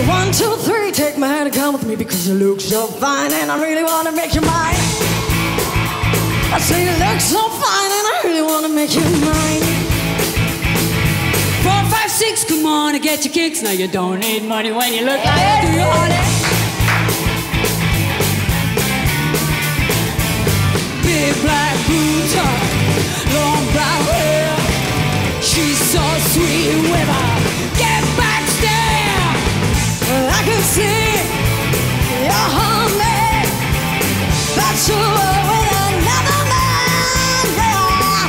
So 1, 2, 3, take my hand and come with me, because you look so fine and I really wanna make you mine. I say you look so fine and I really wanna make you mine. 4, 5, 6, come on and get your kicks. Now you don't need money when you look like it. Do you want it? Big black boots on, long brown hair. She's so sweet with her. Get back there. Well, I can see you're hungry, but you were with another man. Yeah,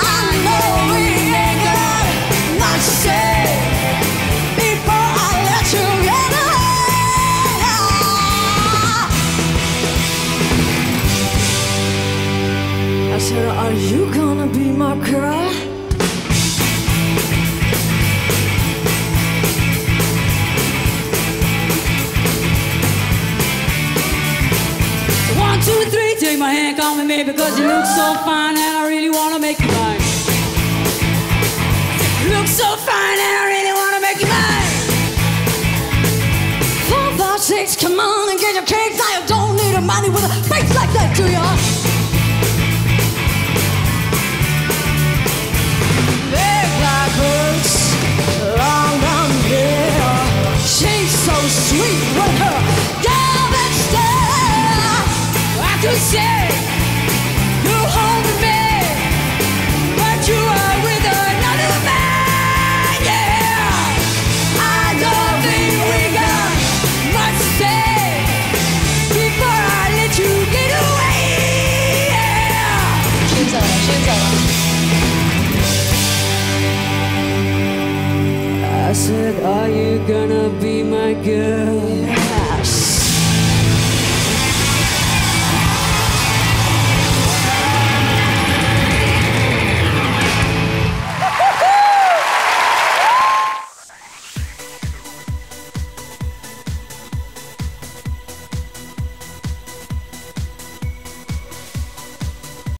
I know we ain't got much to say before I let you get away. I said, are you gonna be my girl? Take my hand, come with me, because you look so fine and I really wanna make you mine. You look so fine and I really wanna make you mine. 4, 5, 6, come on and get your cakes. I don't need a money with a face like that, do ya? Big black boots, long brown hair. She's so sweet with her velvet stare. I could say I said, are you gonna be my girl?